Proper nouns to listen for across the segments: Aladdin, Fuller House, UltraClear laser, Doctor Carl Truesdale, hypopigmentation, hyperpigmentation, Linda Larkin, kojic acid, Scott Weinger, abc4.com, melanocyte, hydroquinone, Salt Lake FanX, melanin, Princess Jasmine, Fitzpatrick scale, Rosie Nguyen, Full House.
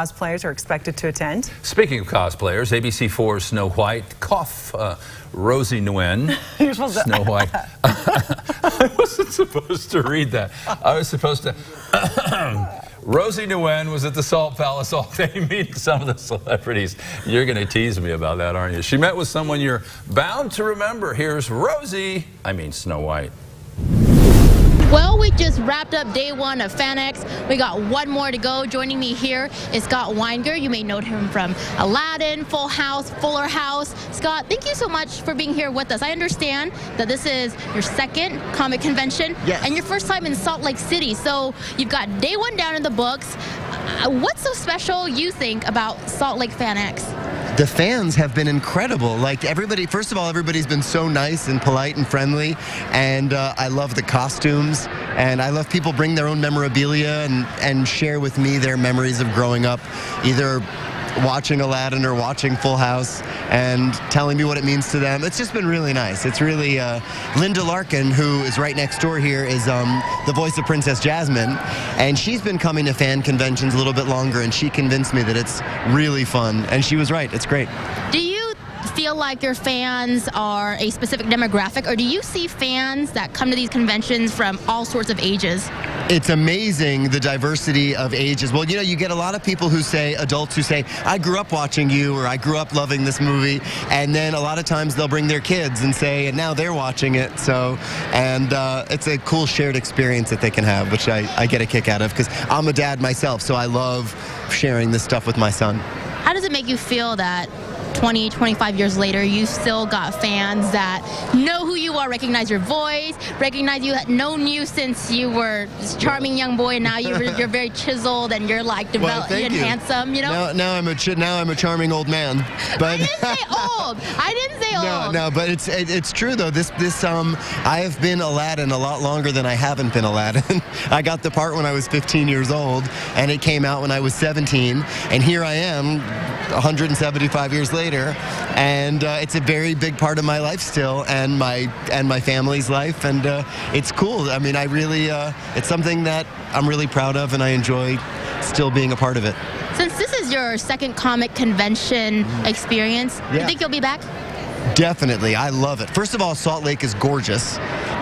cosplayers are expected to attend. Speaking of cosplayers, ABC4's Snow White Rosie Nguyen. Snow White. I wasn't supposed to read that. I was supposed to. Rosie Nguyen was at the Salt Palace all day meeting some of the celebrities. You're going to tease me about that, aren't you? She met with someone you're bound to remember. Here's Rosie, I mean Snow White. Well, we just wrapped up day one of FanX. We got one more to go. Joining me here is Scott Weinger. You may know him from Aladdin, Full House, Fuller House. Scott, thank you so much for being here with us. I understand that this is your second comic convention, yes, and your first time in Salt Lake City. So you've got day one down in the books. What's so special, you think, about Salt Lake FanX? The fans have been incredible. Like everybody, first of all, everybody's been so nice and polite and friendly. And I love the costumes. And I love people bring their own memorabilia and share with me their memories of growing up, either watching Aladdin or watching Full House, and telling me what it means to them. It's just been really nice. It's really Linda Larkin, who is right next door here, is the voice of Princess Jasmine, and she's been coming to fan conventions a little bit longer, and she convinced me that it's really fun, and she was right. It's great. Do you feel like your fans are a specific demographic, or do you see fans that come to these conventions from all sorts of ages? It's amazing, the diversity of ages. Well, you know, you get a lot of people who say, adults who say, I grew up watching you, or I grew up loving this movie. And then a lot of times they'll bring their kids and say, and now they're watching it. So, and it's a cool shared experience that they can have, which I get a kick out of, because I'm a dad myself. So I love sharing this stuff with my son. How does it make you feel that 20, 25 years later, you've still got fans that know who you are, recognize your voice, recognize you had known you since you were this charming young boy, and now you're very chiseled and you're like developed and handsome, you know? Now I'm a charming old man. But I didn't say old. I didn't say old. No, but it's true though. This I have been Aladdin a lot longer than I haven't been Aladdin. I got the part when I was 15 years old, and it came out when I was 17, and here I am 175 years later. And it's a very big part of my life still, and my family's life, and it's cool. I mean, I really it's something that I'm really proud of, and I enjoy still being a part of it. Since this is your second comic convention experience, you think you'll be back? Definitely. I love it. First of all, Salt Lake is gorgeous.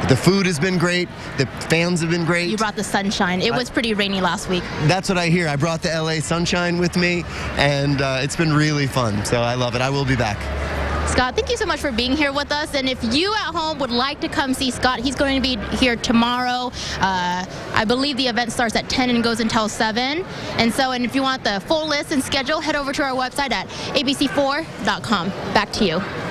The food has been great. The fans have been great. You brought the sunshine. It was pretty rainy last week. That's what I hear. I brought the LA sunshine with me, and it's been really fun. So I love it. I will be back. Scott, thank you so much for being here with us. And if you at home would like to come see Scott, he's going to be here tomorrow. I believe the event starts at 10 and goes until 7. And if you want the full list and schedule, head over to our website at abc4.com. Back to you.